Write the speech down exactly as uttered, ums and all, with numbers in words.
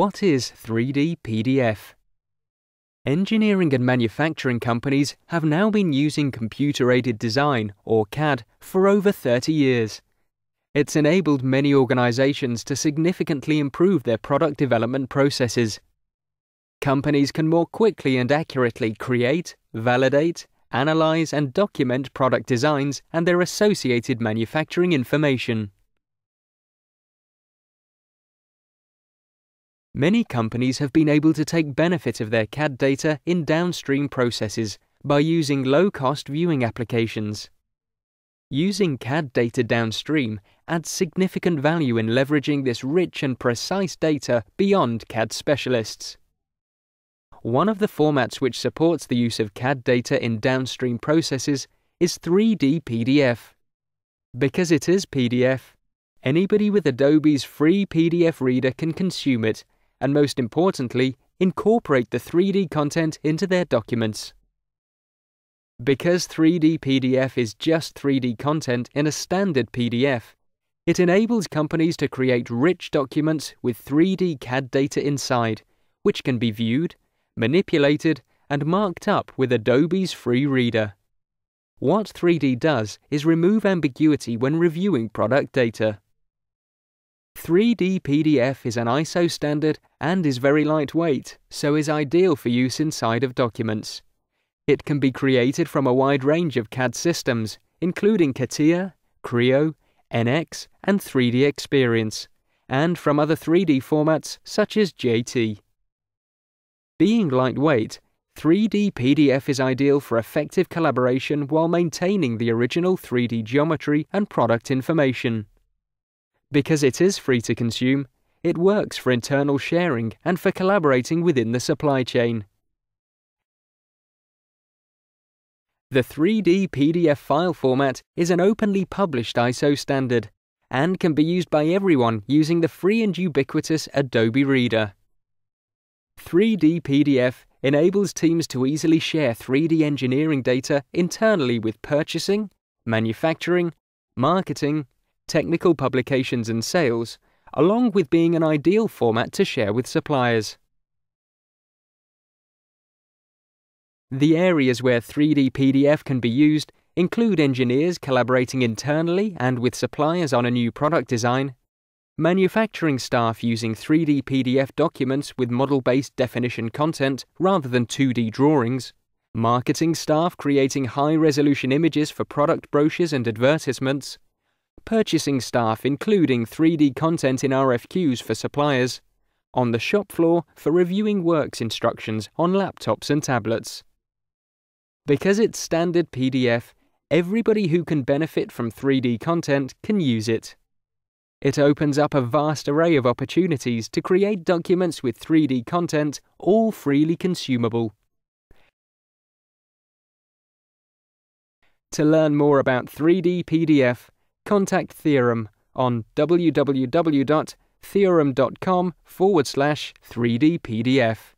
What is three D P D F? Engineering and manufacturing companies have now been using computer-aided design, or C A D, for over thirty years. It's enabled many organizations to significantly improve their product development processes. Companies can more quickly and accurately create, validate, analyze and document product designs and their associated manufacturing information. Many companies have been able to take benefit of their C A D data in downstream processes by using low-cost viewing applications. Using C A D data downstream adds significant value in leveraging this rich and precise data beyond C A D specialists. One of the formats which supports the use of C A D data in downstream processes is three D P D F. Because it is P D F, anybody with Adobe's free P D F reader can consume it, and most importantly, incorporate the three D content into their documents. Because three D P D F is just three D content in a standard P D F, it enables companies to create rich documents with three D C A D data inside, which can be viewed, manipulated, and marked up with Adobe's free reader. What three D does is remove ambiguity when reviewing product data. three D P D F is an I S O standard and is very lightweight, so is ideal for use inside of documents. It can be created from a wide range of C A D systems, including CATIA, Creo, N X, and three D Experience, and from other three D formats such as J T. Being lightweight, three D P D F is ideal for effective collaboration while maintaining the original three D geometry and product information. Because it is free to consume, it works for internal sharing and for collaborating within the supply chain. The three D P D F file format is an openly published I S O standard and can be used by everyone using the free and ubiquitous Adobe Reader. three D P D F enables teams to easily share three D engineering data internally with purchasing, manufacturing, marketing, technical publications and sales, along with being an ideal format to share with suppliers. The areas where three D P D F can be used include engineers collaborating internally and with suppliers on a new product design, manufacturing staff using three D P D F documents with model-based definition content rather than two D drawings, marketing staff creating high-resolution images for product brochures and advertisements, purchasing staff including three D content in R F Qs for suppliers, on the shop floor for reviewing works instructions on laptops and tablets. Because it's standard P D F, everybody who can benefit from three D content can use it. It opens up a vast array of opportunities to create documents with three D content, all freely consumable. To learn more about three D P D F, contact Theorem on w w w dot theorem dot com forward slash three D P D F.